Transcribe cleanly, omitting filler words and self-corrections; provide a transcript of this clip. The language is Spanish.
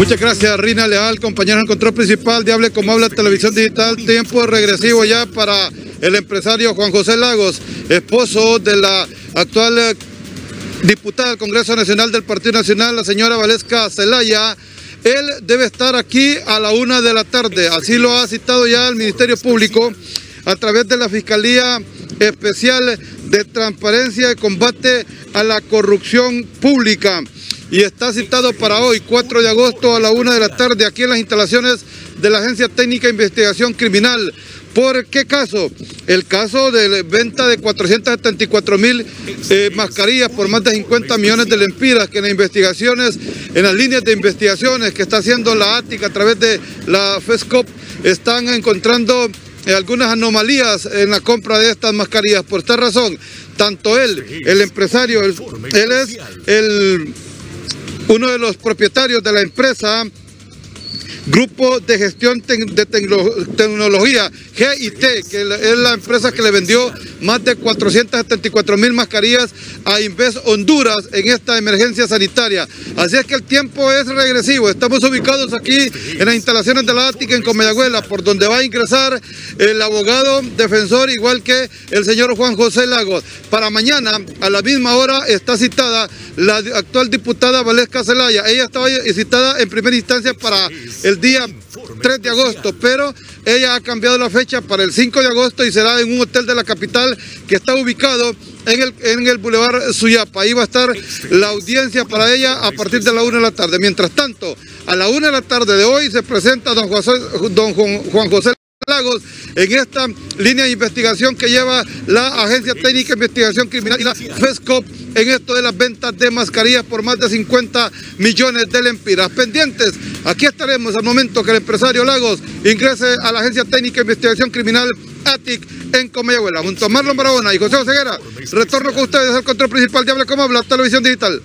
Muchas gracias, Rina Leal, compañera en control principal de Hable Como Habla, Televisión Digital. Tiempo regresivo ya para el empresario Juan José Lagos, esposo de la actual diputada del Congreso Nacional del Partido Nacional, la señora Waleska Zelaya. Él debe estar aquí a la 1 de la tarde, así lo ha citado ya el Ministerio Público a través de la Fiscalía Especial de Transparencia y Combate a la Corrupción Pública. Y está citado para hoy, 4 de agosto a la 1 de la tarde, aquí en las instalaciones de la Agencia Técnica de Investigación Criminal. ¿Por qué caso? El caso de la venta de 474.000 mascarillas por más de 50 millones de lempiras, que en las investigaciones, en las líneas de investigaciones que está haciendo la ATIC a través de la FESCOP, están encontrando algunas anomalías en la compra de estas mascarillas. Por esta razón, tanto él, el empresario, él es uno de los propietarios de la empresa Grupo de Gestión de Tecnología, GIT, que es la empresa que le vendió más de 474.000 mascarillas a Inves Honduras en esta emergencia sanitaria. Así es que el tiempo es regresivo. Estamos ubicados aquí en las instalaciones de la ATIC en Comayagüela, por donde va a ingresar el abogado defensor, igual que el señor Juan José Lagos. Para mañana, a la misma hora, está citada la actual diputada Waleska Zelaya. Ella estaba citada en primera instancia para el día 3 de agosto, pero ella ha cambiado la fecha para el 5 de agosto y será en un hotel de la capital que está ubicado en el Boulevard Suyapa. Ahí va a estar la audiencia para ella a partir de la 1 de la tarde. Mientras tanto, a la 1 de la tarde de hoy se presenta don Juan José Lagos en esta línea de investigación que lleva la Agencia Técnica de Investigación Criminal y la FESCOP en esto de las ventas de mascarillas por más de 50 millones de lempiras. Pendientes, aquí estaremos al momento que el empresario Lagos ingrese a la Agencia Técnica de Investigación Criminal ATIC en Comayagüela. Junto a Marlon Maravona y José Oseguera, retorno con ustedes al control principal de Hable Como Habla, Televisión Digital.